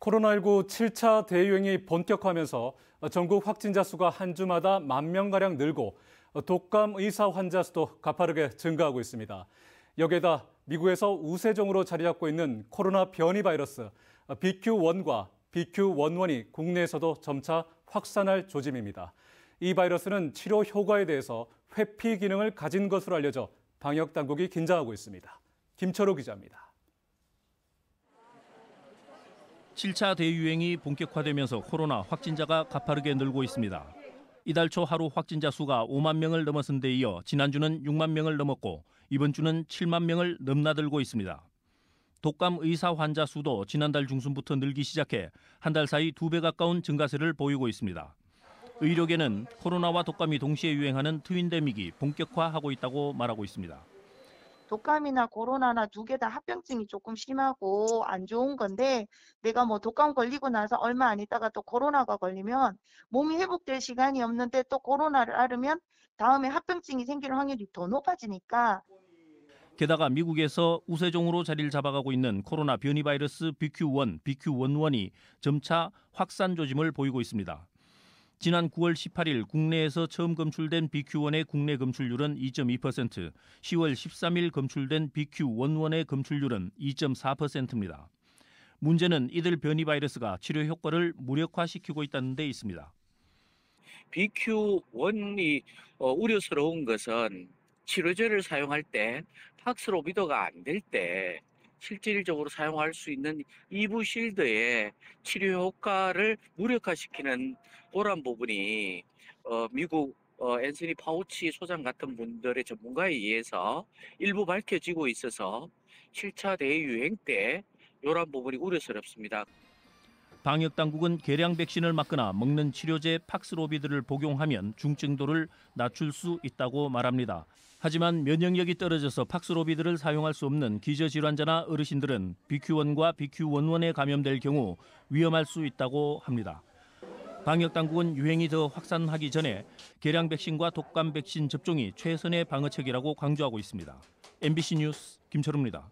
코로나19 7차 대유행이 본격화하면서 전국 확진자 수가 한 주마다 10,000명가량 늘고 독감 의사 환자 수도 가파르게 증가하고 있습니다. 여기에다 미국에서 우세종으로 자리잡고 있는 코로나 변이 바이러스 BQ1과 BQ.1.1이 국내에서도 점차 확산할 조짐입니다. 이 바이러스는 치료 효과에 대해서 회피 기능을 가진 것으로 알려져 방역 당국이 긴장하고 있습니다. 김철우 기자입니다. 7차 대유행이 본격화되면서 코로나 확진자가 가파르게 늘고 있습니다. 이달 초 하루 확진자 수가 50,000명을 넘어선 데 이어 지난주는 60,000명을 넘었고 이번 주는 70,000명을 넘나들고 있습니다. 독감 의사 환자 수도 지난달 중순부터 늘기 시작해 한 달 사이 2배 가까운 증가세를 보이고 있습니다. 의료계는 코로나와 독감이 동시에 유행하는 트윈데믹이 본격화하고 있다고 말하고 있습니다. 독감이나 코로나나 두 개 다 합병증이 조금 심하고 안 좋은 건데 내가 독감 걸리고 나서 얼마 안 있다가 또 코로나가 걸리면 몸이 회복될 시간이 없는데 또 코로나를 앓으면 다음에 합병증이 생길 확률이 더 높아지니까. 게다가 미국에서 우세종으로 자리를 잡아가고 있는 코로나 변이 바이러스 BQ1, BQ.1.1이 점차 확산 조짐을 보이고 있습니다. 지난 9월 18일 국내에서 처음 검출된 BQ1의 국내 검출률은 2.2%, 10월 13일 검출된 BQ.1.1의 검출률은 2.4%입니다. 문제는 이들 변이 바이러스가 치료 효과를 무력화시키고 있다는 데 있습니다. BQ1이 우려스러운 것은 치료제를 사용할 때 박스로비도가 안 될 때 실질적으로 사용할 수 있는 이부실드의 치료 효과를 무력화시키는 그런 부분이 미국 앤서니 파우치 소장 같은 분들의 전문가에 의해서 일부 밝혀지고 있어서 7차 대유행 때 이런 부분이 우려스럽습니다. 방역 당국은 계량 백신을 맞거나 먹는 치료제 팍스로비드를 복용하면 중증도를 낮출 수 있다고 말합니다. 하지만 면역력이 떨어져서 팍스로비드를 사용할 수 없는 기저질환자나 어르신들은 BQ1과 BQ.1.1에 감염될 경우 위험할 수 있다고 합니다. 방역 당국은 유행이 더 확산하기 전에 계량 백신과 독감 백신 접종이 최선의 방어책이라고 강조하고 있습니다. MBC 뉴스 김철우입니다.